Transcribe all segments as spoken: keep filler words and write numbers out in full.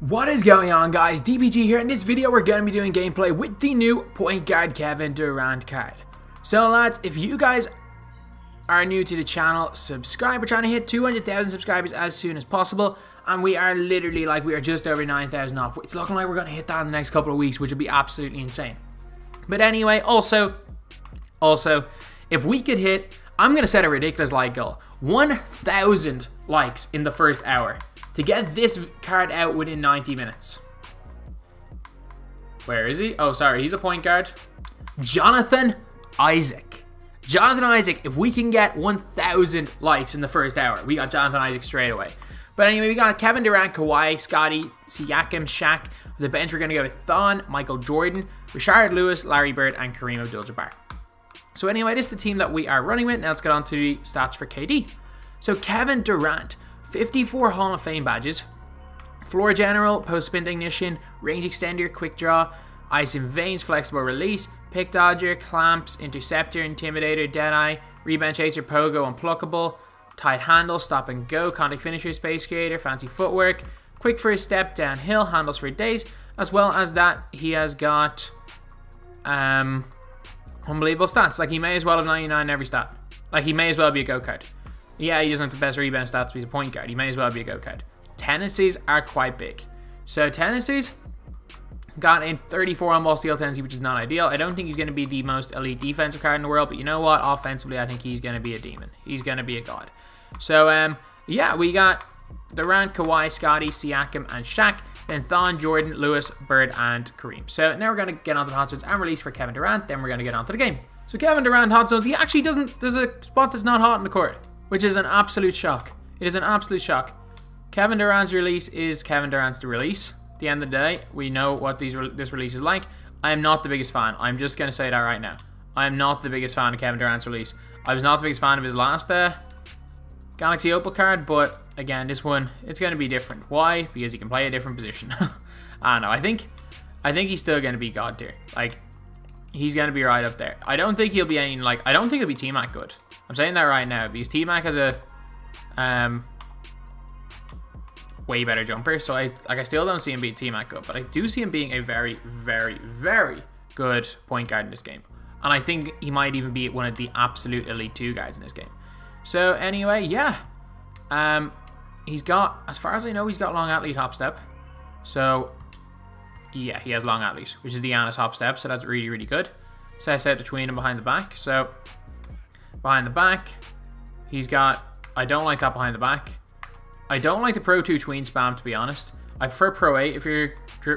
What is going on, guys? D B G here. In this video we're going to be doing gameplay with the new point guard Kevin Durant card. So lads, if you guys are new to the channel, subscribe. We're trying to hit two hundred thousand subscribers as soon as possible, and we are literally like we are just over nine thousand off. It's looking like we're going to hit that in the next couple of weeks, which would be absolutely insane. But anyway, also, also, if we could hit, I'm going to set a ridiculous like goal, one thousand likes in the first hour. To get this card out within ninety minutes. Where is he? Oh, sorry. He's a point guard. Jonathan Isaac. Jonathan Isaac. If we can get one thousand likes in the first hour, we got Jonathan Isaac straight away. But anyway, we got Kevin Durant, Kawhi, Scotty, Siakam, Shaq. On the bench, we're going to go with Thon, Michael Jordan, Richard Lewis, Larry Bird, and Kareem Abdul-Jabbar. So anyway, this is the team that we are running with. Now let's get on to the stats for K D. So Kevin Durant. fifty-four Hall of Fame badges, floor general, post-spin ignition, range extender, quick draw, ice and veins, flexible release, pick dodger, clamps, interceptor, intimidator, deadeye, rebound chaser, pogo, unpluckable, tight handle, stop and go, contact finisher, space creator, fancy footwork, quick first step, downhill, handles for days. As well as that, he has got um, unbelievable stats. Like, he may as well have ninety-nine in every stat. Like, he may as well be a go card. Yeah, he doesn't have the best rebound stats, but he's a point guard. He may as well be a go card. Tendencies are quite big. So tendencies got in thirty-four on ball steal tendency, which is not ideal. I don't think he's going to be the most elite defensive card in the world, but you know what? Offensively, I think he's going to be a demon. He's going to be a god. So, um, yeah, we got Durant, Kawhi, Scotty, Siakam, and Shaq. Then Thon, Jordan, Lewis, Bird, and Kareem. So now we're going to get on to the hot zones and release for Kevin Durant. Then we're going to get on to the game. So Kevin Durant hot zones. He actually doesn't. There's a spot that's not hot in the court, which is an absolute shock. It is an absolute shock. Kevin Durant's release is Kevin Durant's release. At the end of the day, we know what these re this release is like. I am not the biggest fan. I'm just going to say that right now. I am not the biggest fan of Kevin Durant's release. I was not the biggest fan of his last uh, Galaxy Opal card, but again, this one, it's going to be different. Why? Because he can play a different position. I don't know. I think, I think he's still going to be god tier. Like, he's going to be right up there. I don't think he'll be any, like, I don't think he'll be T-Mac good. I'm saying that right now because T-Mac has a um, way better jumper. So I like I still don't see him being T-Mac good, but I do see him being a very, very, very good point guard in this game. And I think he might even be one of the absolute elite two guys in this game. So anyway, yeah. Um, he's got, as far as I know, he's got long athlete hop step. So yeah, he has long athlete, which is the Giannis hop step. So that's really, really good. Sets out between and behind the back. So behind the back, he's got, I don't like that behind the back. I don't like the Pro two tween spam, to be honest. I prefer Pro eight if you're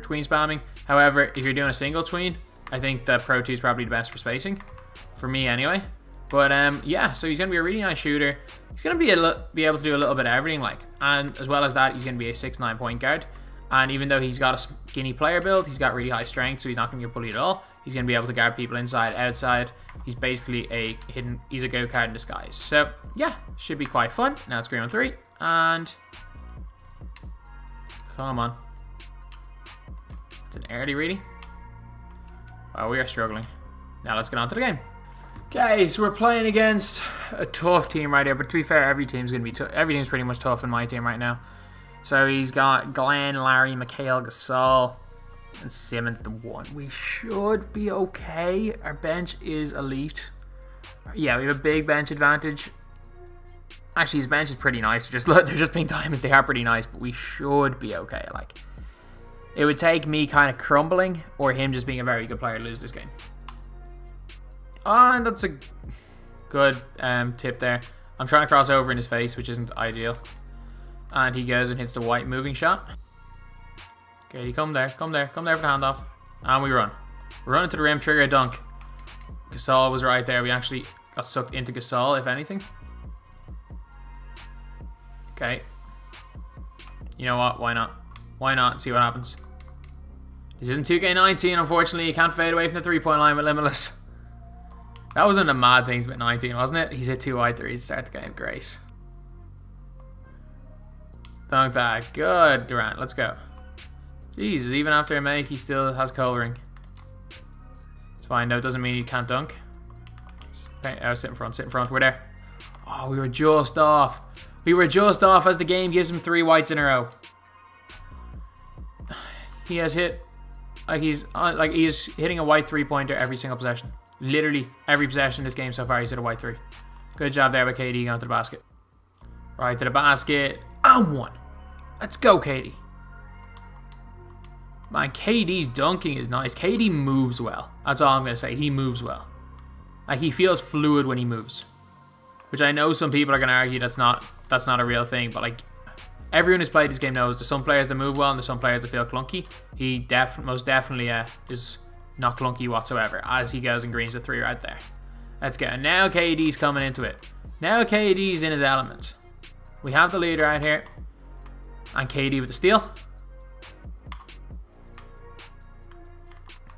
tween spamming. However, if you're doing a single tween, I think the Pro two is probably the best for spacing. For me, anyway. But, um, yeah, so he's going to be a really nice shooter. He's going to be a be able to do a little bit of everything, like. And as well as that, he's going to be a six nine point guard. And even though he's got a skinny player build, he's got really high strength, so he's not going to get bullied at all. He's going to be able to guard people inside, outside. He's basically a hidden, he's a go card in disguise. So, yeah, should be quite fun. Now it's green on three, and come on. It's an early reading. Wow, we are struggling. Now let's get on to the game. Okay, so we're playing against a tough team right here, but to be fair, every team's going to be tough. Every team's pretty much tough in my team right now. So he's got Glenn, Larry, McHale, Gasol, and Simmons the one. We should be okay. Our bench is elite. Yeah, we have a big bench advantage. Actually, his bench is pretty nice. Just look, they're just being diamonds. They are pretty nice, but we should be okay. Like, it would take me kind of crumbling or him just being a very good player to lose this game. Oh, and that's a good um, tip there. I'm trying to cross over in his face, which isn't ideal. And he goes and hits the white moving shot. Okay, come there, come there, come there for the handoff. And we run. We're running to the rim, trigger a dunk. Gasol was right there. We actually got sucked into Gasol, if anything. Okay. You know what? Why not? Why not? See what happens. This isn't two K nineteen, unfortunately. You can't fade away from the three-point line with Limitless. That was one of the mad things about nineteen, wasn't it? He's hit two wide threes to start the game. Great. Dunk that. Good, Durant. Let's go. Jesus, even after a make, he still has coloring. It's fine, though. It doesn't mean he can't dunk. Oh, sit in front. Sit in front. We're there. Oh, we were just off. We were just off as the game gives him three whites in a row. He has hit like he's uh, like he is hitting a wide three pointer every single possession. Literally every possession this game so far, he's hit a wide three. Good job there by K D going to the basket. Right to the basket. On one. Let's go, K D. Man, K D's dunking is nice. K D moves well. That's all I'm gonna say. He moves well. Like, he feels fluid when he moves, which I know some people are gonna argue that's not that's not a real thing. But like, everyone who's played this game knows there's some players that move well and there's some players that feel clunky. He def most definitely uh, is not clunky whatsoever as he goes and greens the three right there. Let's go. And now K D's coming into it. Now K D's in his element. We have the lead right here, and K D with the steal.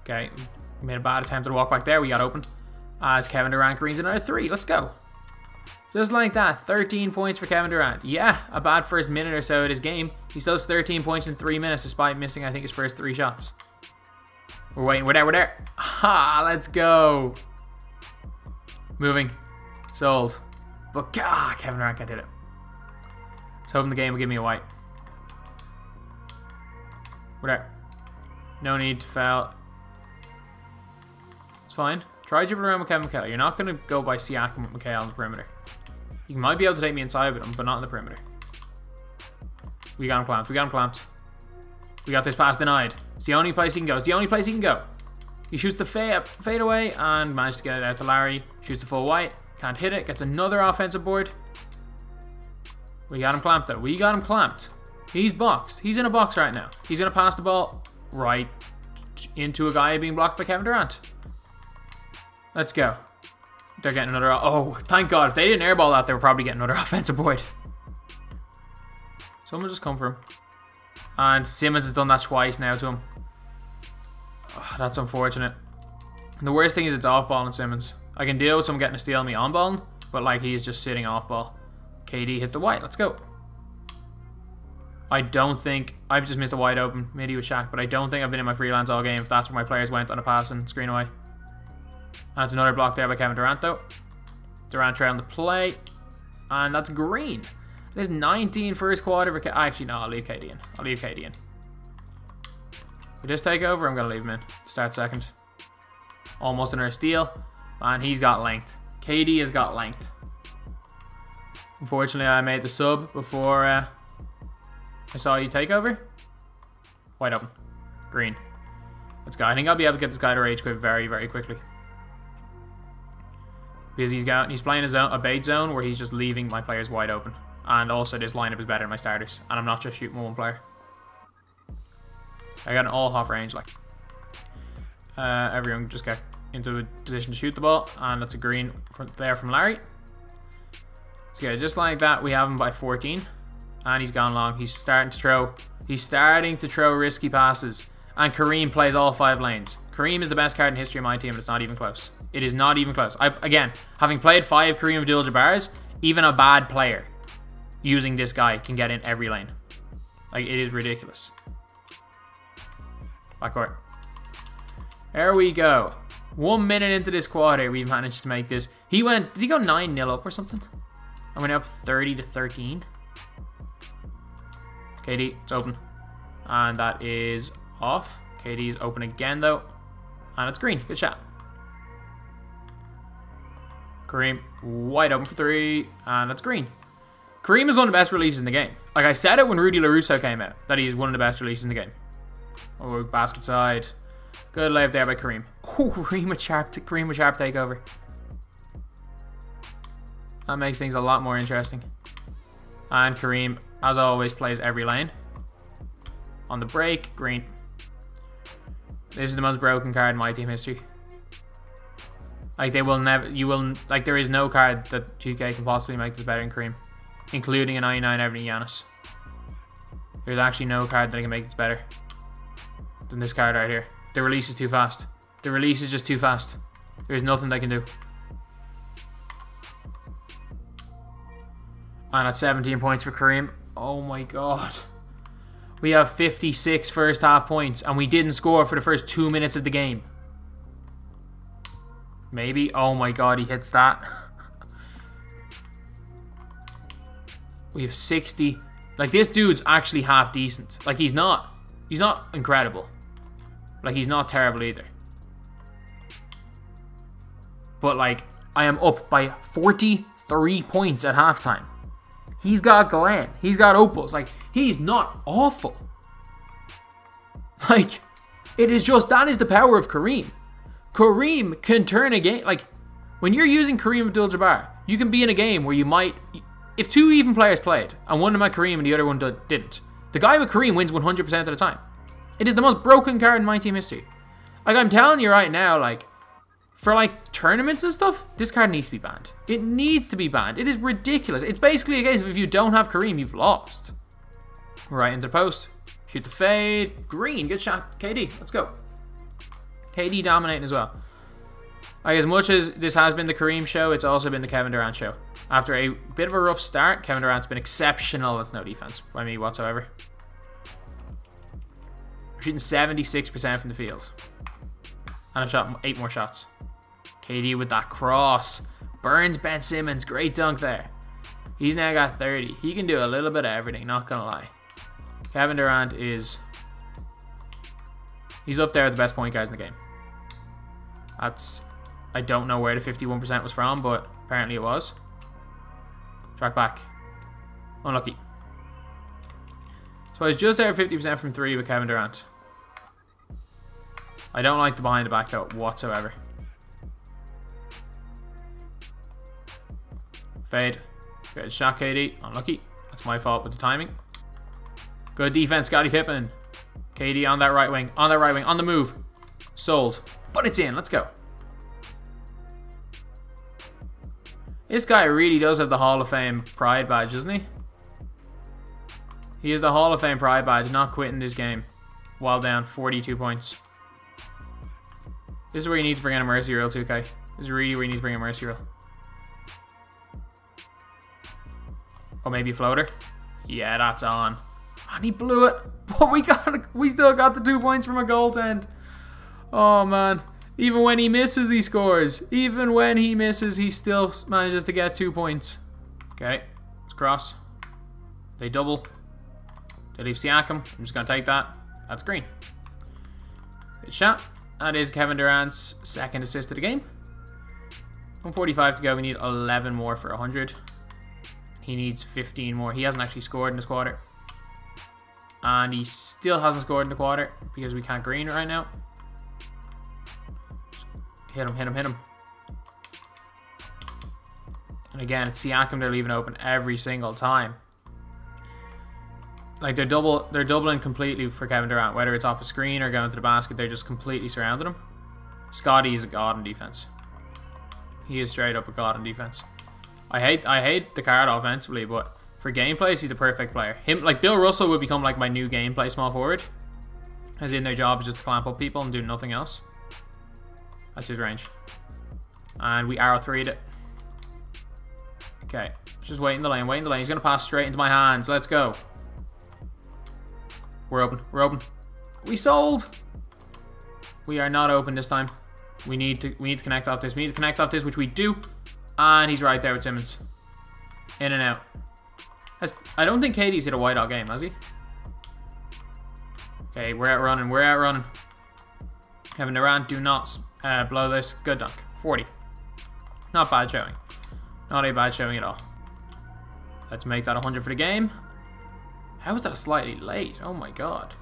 Okay, we made a bad attempt to walk back there. We got open. As Kevin Durant greens another three. Let's go. Just like that, thirteen points for Kevin Durant. Yeah, a bad first minute or so of his game. He still has thirteen points in three minutes despite missing, I think, his first three shots. We're waiting. We're there. We're there. Ha, let's go. Moving. Sold. But, ah, Kevin Durant can't hit it. I was hoping the game would give me a white. We're there. No need to foul. It's fine. Try dribbling around with Kevin McHale. You're not going to go by Siakam with McHale on the perimeter. You might be able to take me inside with him, but not on the perimeter. We got him clamped. We got him clamped. We got this pass denied. It's the only place he can go. It's the only place he can go. He shoots the fade, fade away and manages to get it out to Larry. Shoots the full white. Can't hit it. Gets another offensive board. We got him clamped though. We got him clamped. He's boxed. He's in a box right now. He's going to pass the ball right into a guy being blocked by Kevin Durant. Let's go. They're getting another... Oh, thank God. If they didn't airball that, they were probably getting another offensive void. Someone just come for him. And Simmons has done that twice now to him. Oh, that's unfortunate. And the worst thing is it's off-ball on Simmons. I can deal with someone getting a steal on me on-ball, but like he's just sitting off-ball. K D hits the white. Let's go. I don't think... I've just missed a wide open. Maybe with Shaq, but I don't think I've been in my freelance all game if that's where my players went on a pass and screen away. That's another block there by Kevin Durant, though. Durant trying to play. And that's green. There's nineteen first quarter. For K Actually, no, I'll leave K D in. I'll leave K D in. If this take over, I'm going to leave him in. Start second. Almost another steal. And he's got length. K D has got length. Unfortunately, I made the sub before uh, I saw you take over. Wide open. Green. Let's go. I think I'll be able to get this guy to rage quit very, very quickly. Because he's going, he's playing a, zone, a bait zone where he's just leaving my players wide open. And also this lineup is better than my starters. And I'm not just shooting one player. I got an all half range. like uh, Everyone just got into a position to shoot the ball. And that's a green from there from Larry. So yeah, just like that, we have him by fourteen. And he's gone long. He's starting to throw. He's starting to throw risky passes. And Kareem plays all five lanes. Kareem is the best card in history of my team, and it's not even close. It is not even close. I, again, having played five Kareem Abdul-Jabbars, even a bad player using this guy can get in every lane. Like, it is ridiculous. Backcourt. There we go. One minute into this quarter, we managed to make this. He went, did he go nine nil up or something? I went up thirty to thirteen. K D, it's open. And that is off. K D is open again, though. And it's green. Good shot. Kareem, wide open for three, and that's green. Kareem is one of the best releases in the game. Like I said it when Rudy LaRusso came out, that he is one of the best releases in the game. Oh, basket side. Good layup there by Kareem. Oh, Kareem with sharp, Kareem with sharp takeover. That makes things a lot more interesting. And Kareem, as always, plays every lane. On the break, green. This is the most broken card in my team history. Like they will never, you will, like there is no card that two K can possibly make this better than Kareem, including a ninety-nine every Giannis. There's actually no card that can make this better than this card right here. The release is too fast. The release is just too fast. There's nothing they can do. And that's seventeen points for Kareem. Oh my God. We have fifty-six first half points and we didn't score for the first two minutes of the game. Maybe. Oh my God, he hits that. We have sixty. Like, this dude's actually half decent. Like, he's not. He's not incredible. Like, he's not terrible either. But, like, I am up by forty-three points at halftime. He's got Glenn. He's got Opals. Like, he's not awful. Like, it is just, that is the power of Kareem. Kareem can turn a game. Like, when you're using Kareem Abdul-Jabbar, you can be in a game where you might... If two even players played, and one of them had Kareem and the other one didn't, the guy with Kareem wins one hundred percent of the time. It is the most broken card in my team history. Like, I'm telling you right now, like, for, like, tournaments and stuff, this card needs to be banned. It needs to be banned. It is ridiculous. It's basically a case of if you don't have Kareem, you've lost. Right into the post. Shoot the fade. Green. Good shot. K D. Let's go. K D dominating as well. Like, as much as this has been the Kareem show, it's also been the Kevin Durant show. After a bit of a rough start, Kevin Durant's been exceptional. That's no defense by me whatsoever. We're shooting seventy-six percent from the field. And I've shot eight more shots. K D with that cross. Burns Ben Simmons. Great dunk there. He's now got thirty. He can do a little bit of everything, not going to lie. Kevin Durant is... He's up there with the best point guys in the game. That's... I don't know where the fifty-one percent was from, but apparently it was. Track back. Unlucky. So I was just there at fifty percent from three with Kevin Durant. I don't like the behind the back though whatsoever. Fade. Good shot, K D. Unlucky. That's my fault with the timing. Good defense, Scottie Pippen. K D on that right wing. On that right wing. On the move. Sold. But it's in. Let's go. This guy really does have the Hall of Fame pride badge, doesn't he? He has the Hall of Fame pride badge, not quitting this game. While down forty-two points. This is where you need to bring in a mercy rule, two K. This is really where you need to bring in a mercy rule. Or maybe floater. Yeah, that's on. And he blew it. But we got, we still got the two points from a goaltend. Oh, man. Even when he misses, he scores. Even when he misses, he still manages to get two points. Okay, let's cross. They double. They leave Siakam. I'm just going to take that. That's green. Good shot. That is Kevin Durant's second assist of the game. one forty-five to go. We need eleven more for one hundred. He needs fifteen more. He hasn't actually scored in this quarter. And he still hasn't scored in the quarter because we can't green right now. Hit him, hit him, hit him. And again, it's Siakam they're leaving open every single time. Like, they're double, they're doubling completely for Kevin Durant. Whether it's off a screen or going to the basket, they're just completely surrounding him. Scotty is a god in defense. He is straight up a god in defense. I hate I hate the card offensively, but for gameplays, he's the perfect player. Him, like, Bill Russell would become, like, my new gameplay small forward. As in, their job is just to clamp up people and do nothing else. That's his range. And we arrow three'd it. Okay. Just wait in the lane. Wait in the lane. He's going to pass straight into my hands. Let's go. We're open. We're open. We sold. We are not open this time. We need to we need to connect off this. We need to connect off this, which we do. And he's right there with Simmons. In and out. That's, I don't think K D's hit a whiteout game, has he? Okay. We're out running. We're out running. Kevin Durant, do not... Uh, blow this. Good dunk. forty. Not bad showing. Not a bad showing at all. Let's make that one hundred for the game. How is that slightly late? Oh my god.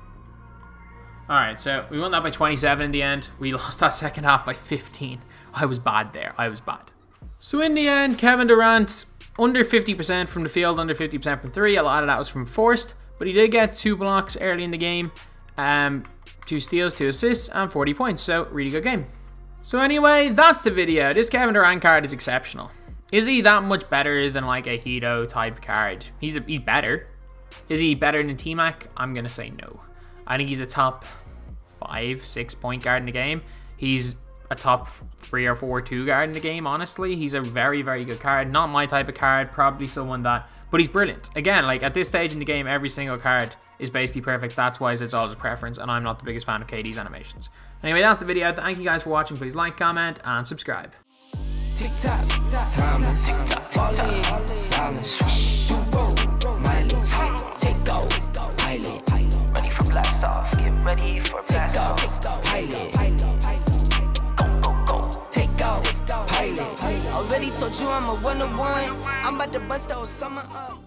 Alright, so we won that by twenty-seven in the end. We lost that second half by fifteen. I was bad there. I was bad. So in the end, Kevin Durant under fifty percent from the field, under fifty percent from three. A lot of that was from forced, but he did get two blocks early in the game. Um, two steals, two assists, and forty points. So, really good game. So anyway, that's the video. This Kevin Durant card is exceptional. Is he that much better than like a Hito type card? He's a, he's better. Is he better than T-Mac? I'm going to say no. I think he's a top five, six point guard in the game. He's a top three or four, two guard in the game, honestly. He's a very, very good card. Not my type of card. Probably someone that... But he's brilliant. Again, like at this stage in the game, every single card is basically perfect. That's why it's all his preference, and I'm not the biggest fan of K D's animations. Anyway, that's the video. Thank you guys for watching. Please like, comment, and subscribe. TikTok, timeless, falling, silence, do go, mileage, take go, pilot, ready for blast off. Get ready for blast off. Pilot, go go go. Take off, pilot. Already told you I'm a one-on-one. I'm about to bust the whole summer up.